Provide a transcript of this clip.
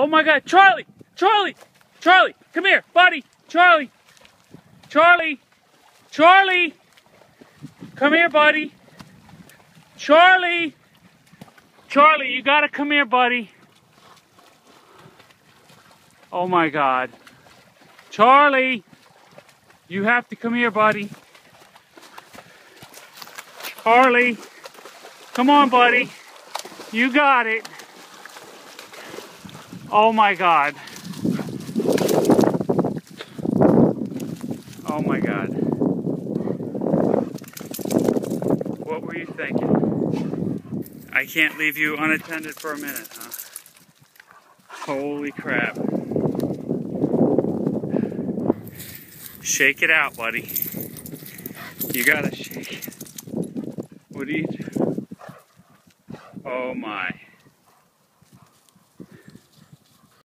Oh my God, Charlie! Charlie! Charlie! Come here, buddy! Charlie! Charlie! Charlie! Come here, buddy! Charlie! Charlie, you gotta come here, buddy! Oh my God. Charlie! You have to come here, buddy. Charlie! Come on, buddy. You got it. Oh my God. Oh my God. What were you thinking? I can't leave you unattended for a minute, huh? Holy crap. Shake it out, buddy. You gotta shake it. What do you do? Oh my.